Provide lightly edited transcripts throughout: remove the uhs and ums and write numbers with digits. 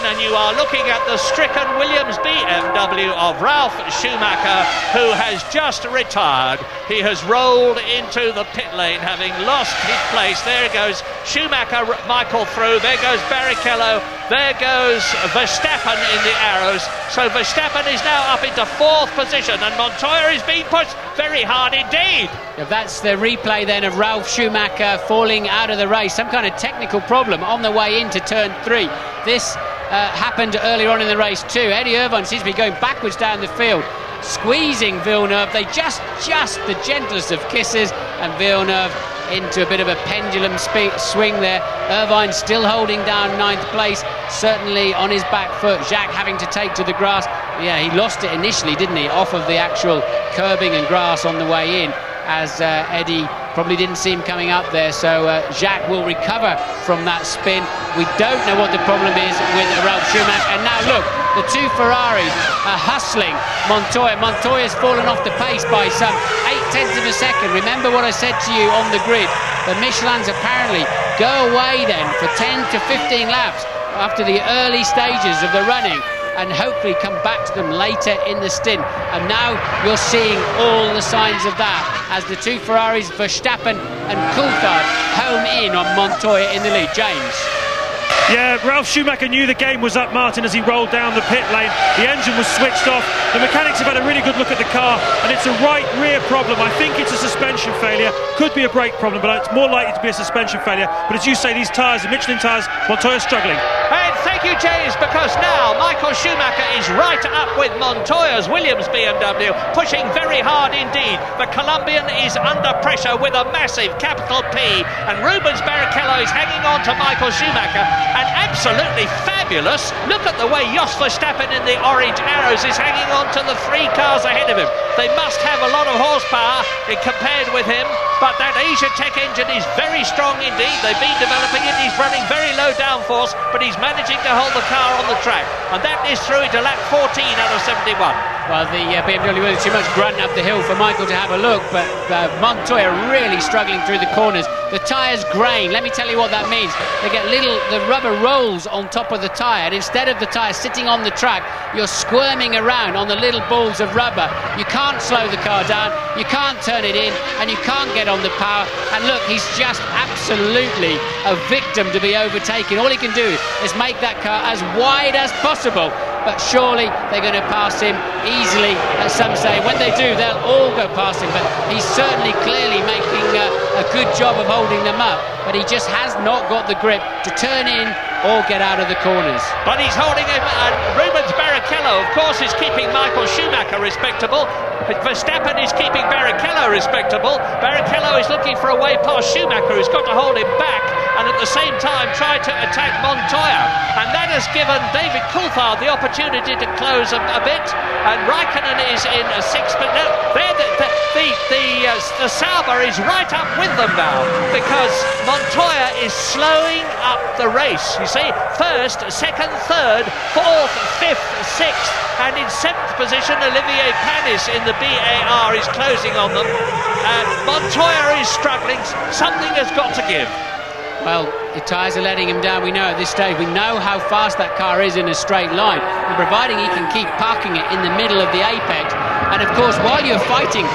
F1, and you are looking at the stricken Williams BMW of Ralf Schumacher, who has just retired. He has rolled into the pit lane, having lost his place. There goes Schumacher, Michael through, there goes Barrichello, there goes Verstappen in the arrows. So Verstappen is now up into fourth position, and Montoya is being pushed very hard indeed. Yeah, that's the replay then of Ralf Schumacher falling out of the race, some kind of technical problem on the way into turn three. This happened earlier on in the race too. Eddie Irvine seems to be going backwards down the field, squeezing Villeneuve. They just the gentlest of kisses, and Villeneuve into a bit of a pendulum swing there. Irvine still holding down ninth place, certainly on his back foot. Jacques having to take to the grass. Yeah, he lost it initially, didn't he, off of the actual curbing and grass on the way in, as Eddie probably didn't see him coming up there. So Jacques will recover from that spin. We don't know what the problem is with Ralf Schumacher. And now look, the two Ferraris are hustling Montoya. Montoya's fallen off the pace by some 0.8 of a second. Remember what I said to you on the grid. The Michelins apparently go away then for 10 to 15 laps after the early stages of the running, and hopefully come back to them later in the stint. And now you're seeing all the signs of that, as the two Ferraris, Verstappen and Coulthard, home in on Montoya in the lead. James. Yeah, Ralf Schumacher knew the game was up, Martin, as he rolled down the pit lane. The engine was switched off. The mechanics have had a really good look at the car, and it's a right rear problem. I think it's a suspension failure. Could be a brake problem, but it's more likely to be a suspension failure. But as you say, these tyres, the Michelin tyres, Montoya's struggling. And thank you, James, because now Michael Schumacher is right up with Montoya's Williams BMW, pushing very hard indeed. The Colombian is under pressure with a massive capital P, and Rubens Barrichello is hanging on to Michael Schumacher. And absolutely fabulous, look at the way Jos Verstappen in the orange arrows is hanging on to the three cars ahead of him. They must have a lot of horsepower compared with him, but that Asia Tech engine is very strong indeed. They've been developing it. He's running very low downforce, but he's managing to hold the car on the track, and that is through into lap 14 out of 71. Well, the BMW was too much grunt up the hill for Michael to have a look, but Montoya really struggling through the corners. The tyres grain, let me tell you what that means. They get the rubber rolls on top of the tyre, and instead of the tyre sitting on the track, you're squirming around on the little balls of rubber. You can't slow the car down, you can't turn it in, and you can't get on the power. And look, he's just absolutely a victim to be overtaken. All he can do is make that car as wide as possible, but surely they're going to pass him easily at some stage. When they do, they'll all go past him, but he's certainly clearly making a good job of holding them up, but he just has not got the grip to turn in or get out of the corners. But he's holding him, and Rubens Barrichello, of course, is keeping Michael Schumacher respectable. Verstappen is keeping Barrichello respectable. Barrichello is looking for a way past Schumacher, who's got to hold him back, and at the same time try to attack Montoya. And that has given David Coulthard the opportunity to close a bit, and Raikkonen is in a sixth. But no, the Sauber is right up with them now, because Montoya is slowing up the race. You see, first, second, third, fourth, fifth, sixth, and in seventh position Olivier Panis in the BAR is closing on them, and Montoya is struggling. Something has got to give. Well, the tyres are letting him down. We know at this stage, we know how fast that car is in a straight line, and providing he can keep parking it in the middle of the apex. And of course, while you're fighting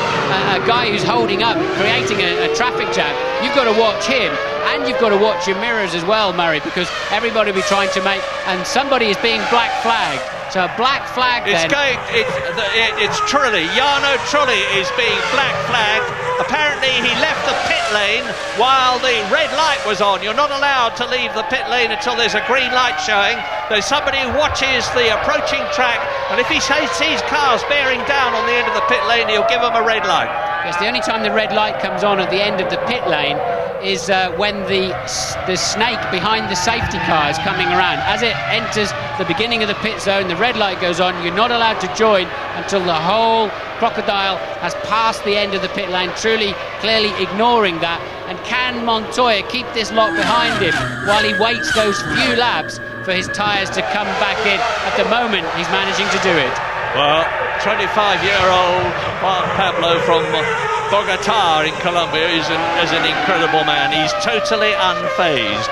a guy who's holding up, creating a traffic jam, you've got to watch him, and you've got to watch your mirrors as well, Murray, because everybody will be trying to make, and somebody is being black flagged. So a black flag then. It's Trulli. Jarno Trulli is being black flagged. Apparently he left the pit lane while the red light was on. You're not allowed to leave the pit lane until there's a green light showing. There's somebody who watches the approaching track, and if he sees cars bearing down on the end of the pit lane, he'll give them a red light. Yes, the only time the red light comes on at the end of the pit lane is when the snake behind the safety car is coming around. As it enters the beginning of the pit zone, the red light goes on. You're not allowed to join until the whole crocodile has passed the end of the pit lane. Trulli clearly ignoring that. And can Montoya keep this lot behind him while he waits those few laps for his tyres to come back in? At the moment, he's managing to do it. Well, 25-year-old Juan Pablo from Bogota in Colombia is an incredible man. He's totally unfazed.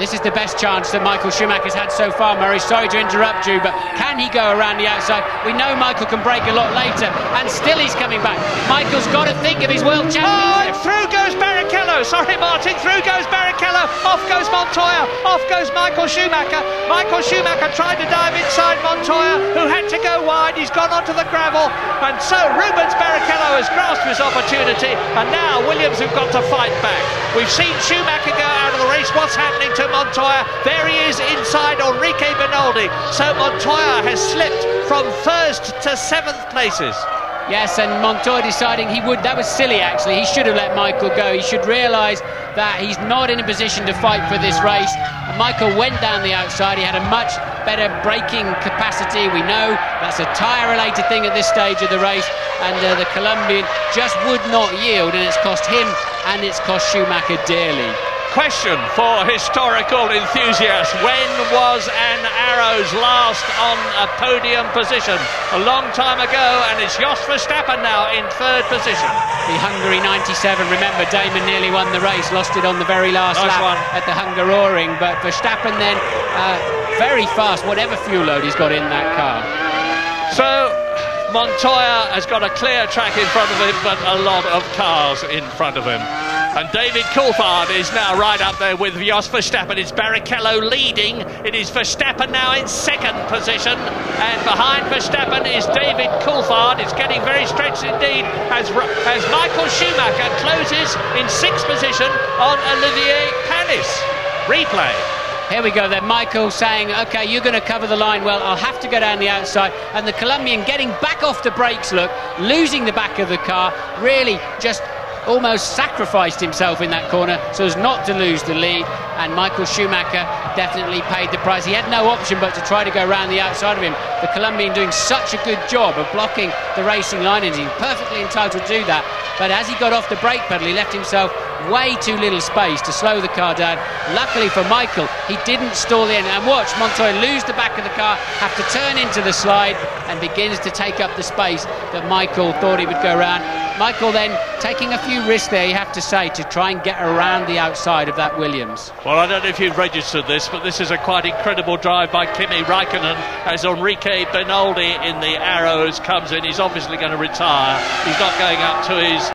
This is the best chance that Michael Schumacher's had so far, Murray. Sorry to interrupt you, but can he go around the outside? We know Michael can break a lot later, and still he's coming back. Michael's got to think of his world championship. Oh, through goes Barrichello. Sorry, Martin. Through goes Barrichello. Off goes Montoya. Off goes Michael Schumacher. Michael Schumacher tried to dive inside Montoya, who had to go wide. He's gone onto the gravel, and so Rubens Barrichello has grasped his opportunity, and now Williams have got to fight back. We've seen Schumacher go out of the race. What's happening to Montoya? There he is inside Enrique Bernoldi. So Montoya has slipped from first to seventh places. Yes, and Montoya deciding he would. That was silly, actually. He should have let Michael go. He should realise that he's not in a position to fight for this race. And Michael went down the outside. He had a much better braking capacity. We know that's a tyre-related thing at this stage of the race. And the Colombian just would not yield, and it's cost him and it's cost Schumacher dearly. Question for historical enthusiasts: when was Ann Arrow's last on a podium position? A long time ago, and it's Jos Verstappen now in third position. The Hungary 97, remember Damon nearly won the race, lost it on the very last lap at the Hungaroring, but Verstappen then very fast, whatever fuel load he's got in that car. So Montoya has got a clear track in front of him, but a lot of cars in front of him. And David Coulthard is now right up there with Jos Verstappen. It's Barrichello leading. It is Verstappen now in second position. And behind Verstappen is David Coulthard. It's getting very stretched indeed as Michael Schumacher closes in sixth position on Olivier Panis. Replay. Here we go then, Michael saying, OK, you're going to cover the line well, I'll have to go down the outside. And the Colombian getting back off the brakes, look, losing the back of the car, really just almost sacrificed himself in that corner so as not to lose the lead. And Michael Schumacher definitely paid the price. He had no option but to try to go around the outside of him. The Colombian doing such a good job of blocking the racing line, and he's perfectly entitled to do that. But as he got off the brake pedal, he left himself way too little space to slow the car down. Luckily for Michael, he didn't stall in, and watch Montoya lose the back of the car, have to turn into the slide, and begins to take up the space that Michael thought he would go around. Michael then taking a few risks there, you have to say, to try and get around the outside of that Williams. Well, I don't know if you've registered this, but this is a quite incredible drive by Kimi Raikkonen as Enrique Bernoldi in the Arrows comes in. He's obviously going to retire. He's not going up to his